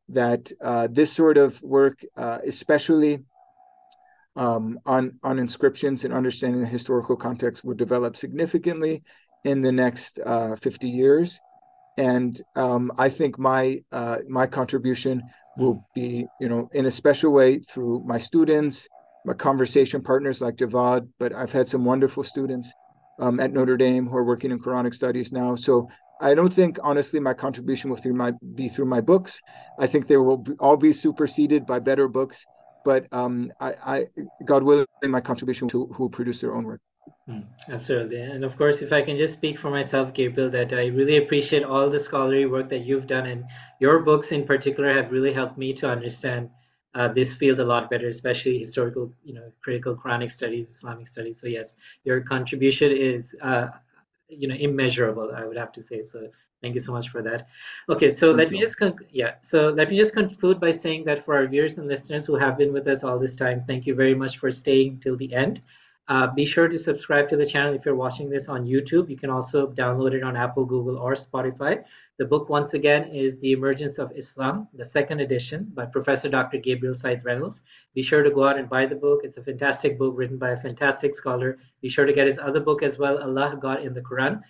that this sort of work, especially on inscriptions and understanding the historical context would develop significantly in the next 50 years. And I think my contribution will be, in a special way through my students, my conversation partners like Javad, but I've had some wonderful students at Notre Dame who are working in Quranic studies now. So I don't think, honestly, my contribution will be through my books. I think they will all be superseded by better books. But God willing, my contribution to who produce their own work. Absolutely. And of course, if I can just speak for myself, Gabriel, that I really appreciate all the scholarly work that you've done, and your books in particular have really helped me to understand this field a lot better, especially historical, critical Quranic studies, Islamic studies. So yes, your contribution is, immeasurable, I would have to say. So thank you so much for that. Okay, so let me just conclude by saying that for our viewers and listeners who have been with us all this time, thank you very much for staying till the end. Be sure to subscribe to the channel if you're watching this on YouTube. You can also download it on Apple, Google, or Spotify. The book, once again, is The Emergence of Islam, the second edition by Professor Dr. Gabriel Said Reynolds. Be sure to go out and buy the book. It's a fantastic book written by a fantastic scholar. Be sure to get his other book as well, Allah: God in the Qur'an.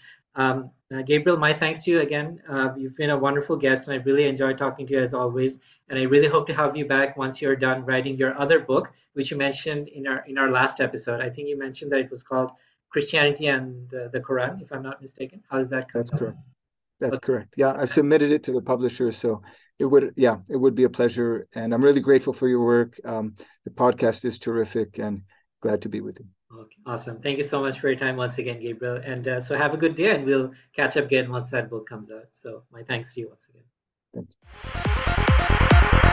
Gabriel, my thanks to you again. You've been a wonderful guest, and I've really enjoyed talking to you as always. And I really hope to have you back once you're done writing your other book, which you mentioned in our last episode. I think you mentioned that it was called Christianity and the Quran, if I'm not mistaken. How does that come? That's correct. That's correct. Yeah, I submitted it to the publisher, so it would be a pleasure. And I'm really grateful for your work. The podcast is terrific, and glad to be with you. Okay, awesome. Thank you so much for your time once again, Gabriel. And so have a good day, and we'll catch up again once that book comes out. So my thanks to you once again. Thank you.